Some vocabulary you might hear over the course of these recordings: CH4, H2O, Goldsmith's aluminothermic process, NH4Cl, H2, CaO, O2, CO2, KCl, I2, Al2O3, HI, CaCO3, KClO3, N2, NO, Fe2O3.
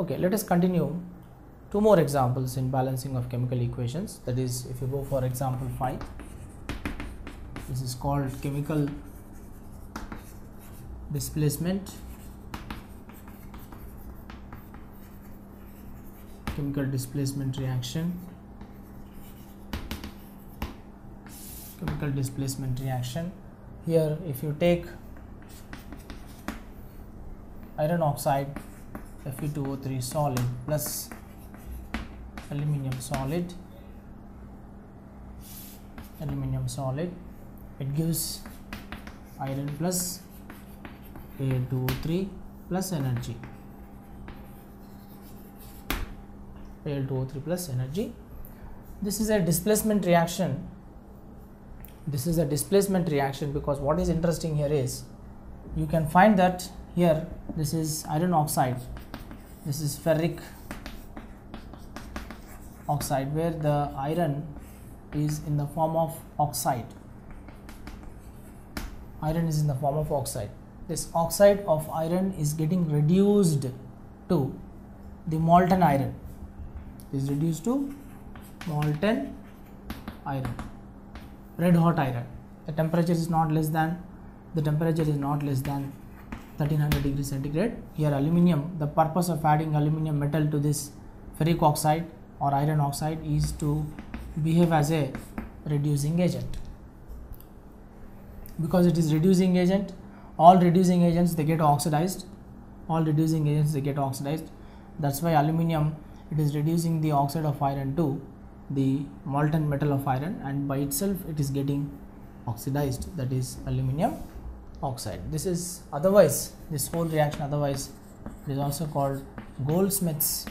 Okay, let us continue two more examples in balancing of chemical equations. That is, if you go for example 5, this is called chemical displacement, chemical displacement reaction. Here if you take iron oxide Fe2O3 solid plus aluminum solid, it gives iron plus Al2O3 plus energy. This is a displacement reaction. Because what is interesting here is you can find that here this is iron oxide, this is ferric oxide, where the iron is in the form of oxide. This oxide of iron is getting reduced to the molten iron. Red hot iron, the temperature is not less than 1300 degree centigrade. Here aluminum, the purpose of adding aluminum metal to this ferric oxide or iron oxide is to behave as a reducing agent. Because it is reducing agent, all reducing agents they get oxidized. That's why aluminum, it is reducing the oxide of iron to the molten metal of iron, and by itself it is getting oxidized, that is aluminum oxide. This is otherwise, this whole reaction otherwise is also called Goldsmith's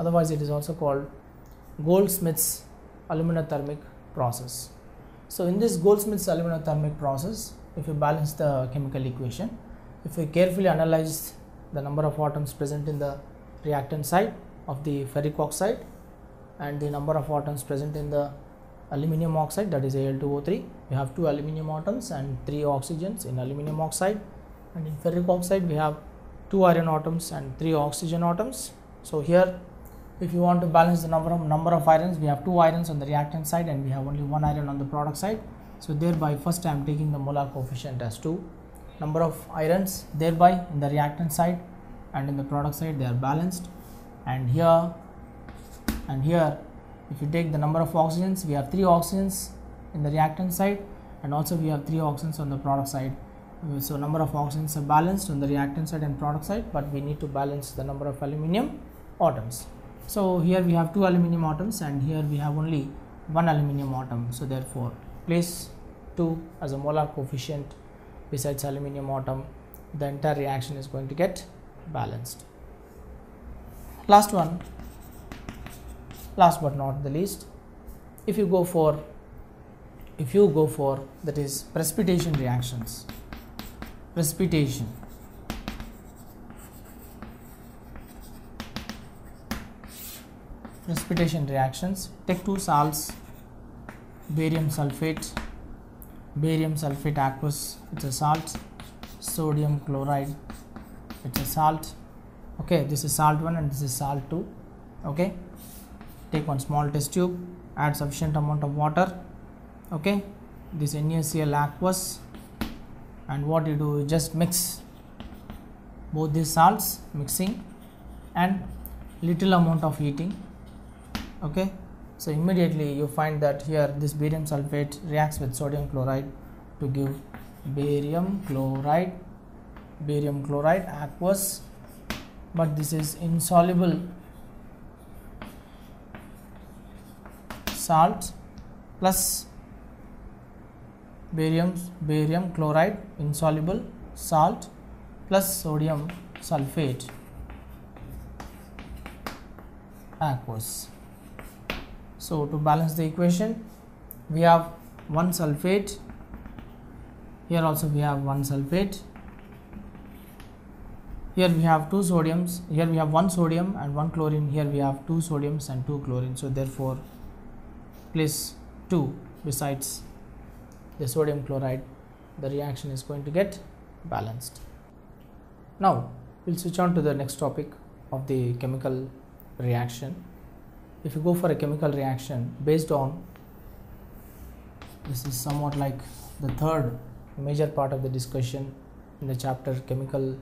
aluminothermic process. So in this Goldsmith's aluminothermic process, if you balance the chemical equation, if you carefully analyze the number of atoms present in the reactant side of the ferric oxide and the number of atoms present in the aluminum oxide, that is Al2O3, we have 2 aluminum atoms and 3 oxygens in aluminum oxide, and in ferric oxide we have 2 iron atoms and 3 oxygen atoms. So here if you want to balance the number of irons, we have 2 irons on the reactant side and we have only 1 iron on the product side. So thereby first I am taking the molar coefficient as 2. Number of irons thereby in the reactant side and in the product side they are balanced. And here if you take the number of oxygens, we have 3 oxygens in the reactant side and also we have 3 oxygens on the product side. So number of oxygens are balanced on the reactant side and product side, but we need to balance the number of aluminum atoms. So here we have 2 aluminum atoms and here we have only 1 aluminum atom. So therefore place 2 as a molar coefficient besides aluminum atom, the entire reaction is going to get balanced. Last one, last but not the least, if you go for that is precipitation reactions. Precipitation reactions, take 2 salts, barium sulfate aqueous, it's a salt, sodium chloride, it's a salt. Okay, this is salt 1 and this is salt 2. Okay, take 1 small test tube, add sufficient amount of water. Okay, this NaCl aqueous, and what you do, you just mix both these salts, mixing and little amount of heating. Okay, so immediately you find that here this barium sulfate reacts with sodium chloride to give barium chloride aqueous, but this is insoluble salt plus barium chloride insoluble salt plus sodium sulfate aqueous. So to balance the equation, we have 1 sulfate, here also we have 1 sulfate, here we have 2 sodiums, here we have 1 sodium and 1 chlorine, here we have 2 sodiums and 2 chlorine. So therefore place 2 besides the sodium chloride, the reaction is going to get balanced. Now we'll switch on to the next topic of the chemical reaction. If you go for a chemical reaction based on, this is somewhat like the third major part of the discussion in the chapter chemical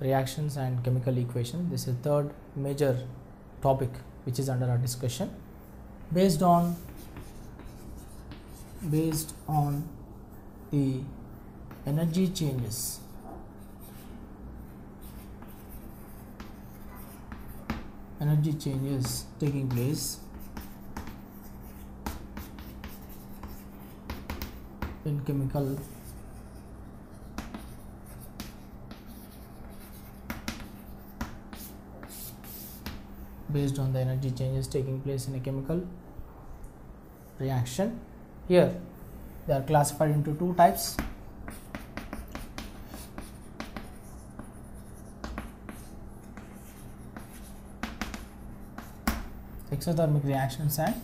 reactions and chemical equation. This is the third major topic which is under our discussion. Based on the energy changes taking place in chemical reaction. Here they are classified into two types, exothermic reactions and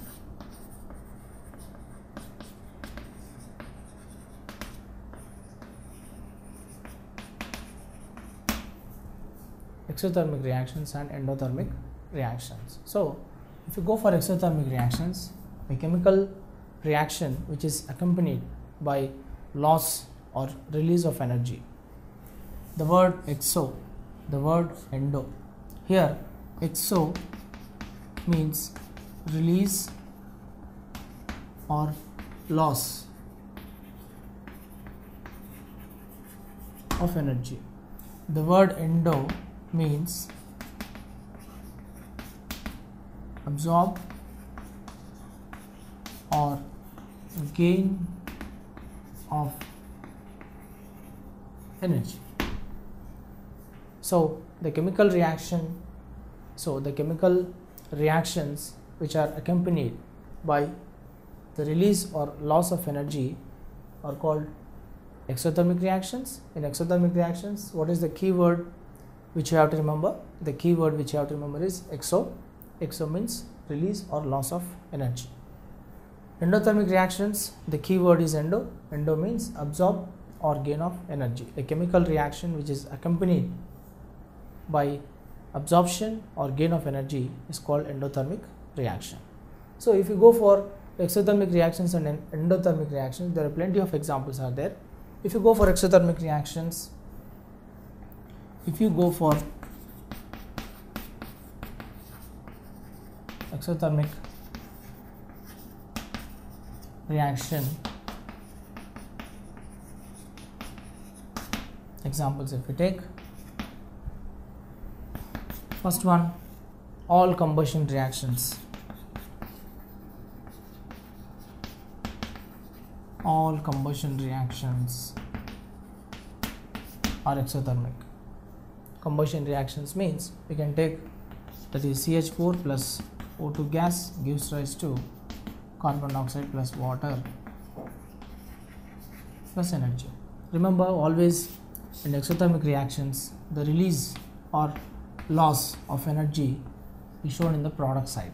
endothermic reactions. So if you go for exothermic reactions, a chemical reaction which is accompanied by loss or release of energy, the word exo, the word endo. Here exo means release or loss of energy. The word endo means absorb or gain of energy. So the chemical reactions which are accompanied by the release or loss of energy are called exothermic reactions. In exothermic reactions, what is the key word which you have to remember? The key word which you have to remember is exo. Exo means release or loss of energy. Endothermic reactions, the key word is endo. Endo means absorb or gain of energy. A chemical reaction which is accompanied by absorption or gain of energy is called endothermic reaction. So if you go for exothermic reactions and endothermic reactions, there are plenty of examples are there. If you go for exothermic reactions, examples, if we take first one, all combustion reactions. All combustion reactions are exothermic. Combustion reactions means we can take, that is CH4 plus O2 gas gives rise to carbon dioxide plus water plus energy. Remember always in exothermic reactions, the release or loss of energy is shown in the product side.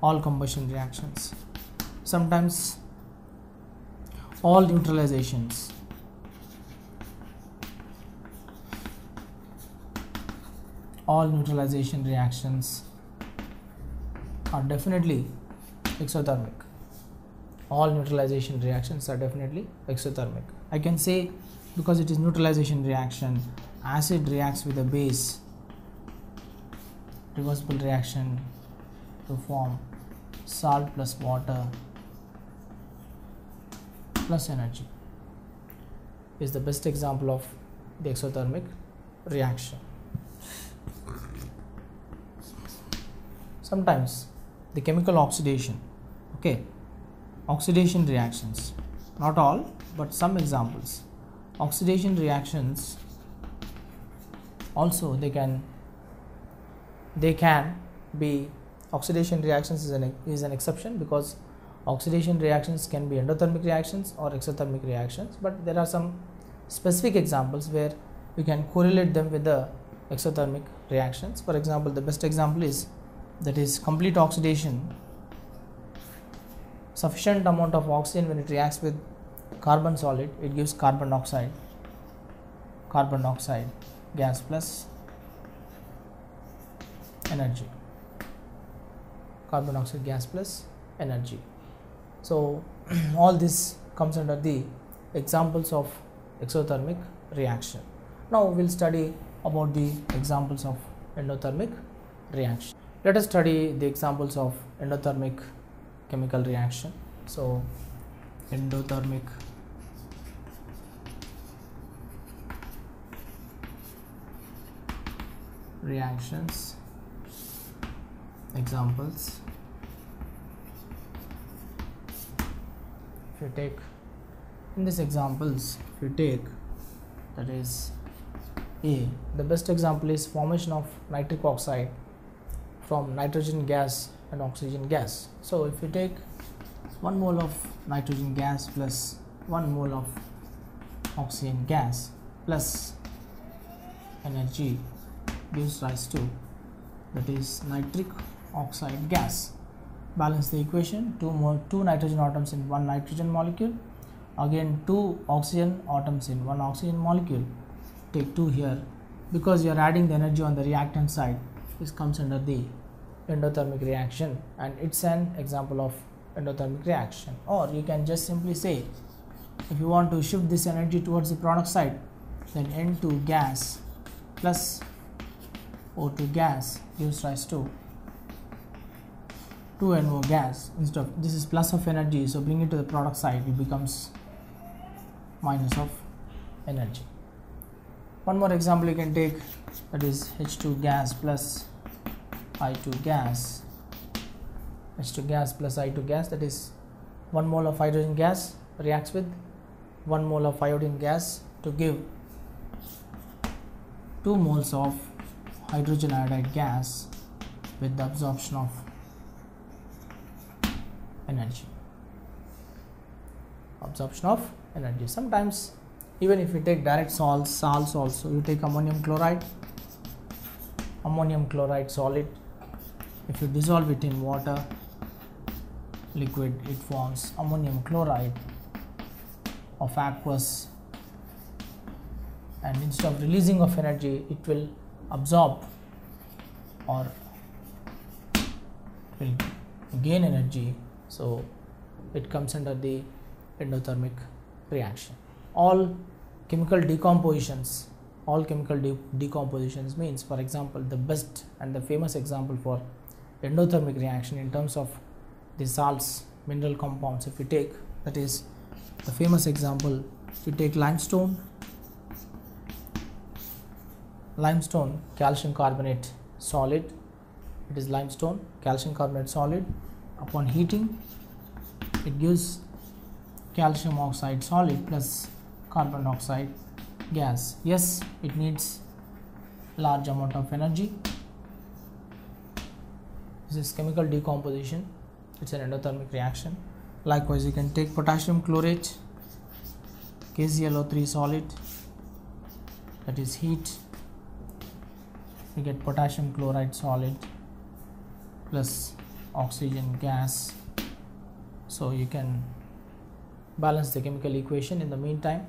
All combustion reactions, sometimes all neutralizations, all neutralization reactions are definitely exothermic. All neutralization reactions are definitely exothermic. I can say, because it is neutralization reaction, acid reacts with a base, reversible reaction to form salt plus water plus energy is the best example of the exothermic reaction. Sometimes the chemical oxidation, oxidation reactions, not all but some examples. Oxidation reactions also, they can be, oxidation reactions is an exception, because oxidation reactions can be endothermic reactions or exothermic reactions, but there are some specific examples where we can correlate them with the exothermic reactions. For example, the best example is complete oxidation sufficient amount of oxygen, when it reacts with carbon solid, it gives carbon dioxide gas plus energy, carbon dioxide gas plus energy. So all this comes under the examples of exothermic reaction. Now we will study about the examples of endothermic reaction. Let us study the examples of endothermic chemical reaction. So endothermic reactions examples. If you take in these examples, if you take, that is A, the best example is formation of nitric oxide from nitrogen gas and oxygen gas. So if you take 1 mole of nitrogen gas plus 1 mole of oxygen gas plus energy gives rise to, that is, nitric oxide gas. Balance the equation, 2 nitrogen atoms in 1 nitrogen molecule, again 2 oxygen atoms in 1 oxygen molecule. Take 2 here because you are adding the energy on the reactant side. This comes under the endothermic reaction, and it's an example of endothermic reaction. Or you can just simply say, if you want to shift this energy towards the product side, then N2 gas plus O2 gas gives rise to 2NO gas. Instead of this is plus of energy, so bring it to the product side, it becomes minus of energy. One more example you can take, that is H2 gas plus I2 gas. H2 gas plus I2 gas, that is 1 mole of hydrogen gas reacts with 1 mole of iodine gas to give 2 moles of hydrogen iodide gas with the absorption of energy. Sometimes even if you take direct salts also, you take ammonium chloride solid, if you dissolve it in water liquid, it forms ammonium chloride of aqueous, and instead of releasing of energy, it will absorb or will gain energy. So it comes under the endothermic reaction. All chemical decompositions means, for example, the best and the famous example for endothermic reaction in terms of the salts, mineral compounds, if you take, that is the famous example, if you take limestone calcium carbonate solid, it is limestone calcium carbonate solid, upon heating it gives calcium oxide solid plus carbon dioxide gas. Yes, it needs large amount of energy. This is chemical decomposition, it's an endothermic reaction. Likewise, you can take potassium chlorate KClO3 solid, that is heat, you get potassium chloride solid plus oxygen gas. So you can balance the chemical equation. In the meantime,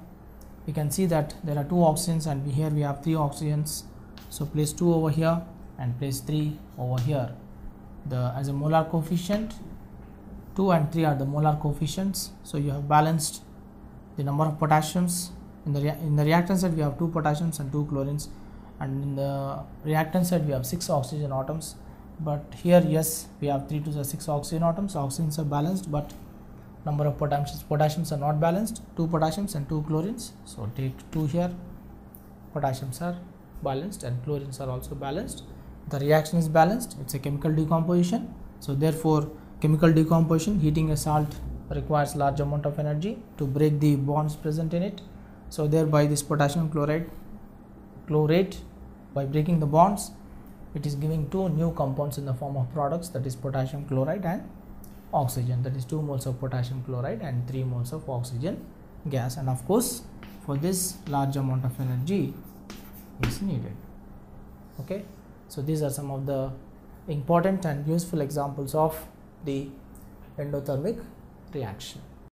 we can see that there are 2 oxygens, and here we have 3 oxygens, so place 2 over here and place 3 over here. As a molar coefficient, 2 and 3 are the molar coefficients, so you have balanced the number of potassiums. In the reactant side we have 2 potassiums and 2 chlorines, and in the reactant side we have 6 oxygen atoms, but here, yes, we have 3 to 6 oxygen atoms. Oxygens are balanced, but number of potassiums are not balanced, 2 potassiums and 2 chlorines, so take 2 here. Potassiums are balanced and chlorines are also balanced. The reaction is balanced, it's a chemical decomposition, so therefore chemical decomposition, heating a salt requires large amount of energy to break the bonds present in it, so thereby this potassium chlorate, by breaking the bonds, it is giving 2 new compounds in the form of products, that is potassium chloride and oxygen, that is 2 moles of potassium chloride and 3 moles of oxygen gas, and of course for this large amount of energy is needed. Okay, so these are some of the important and useful examples of the endothermic reaction.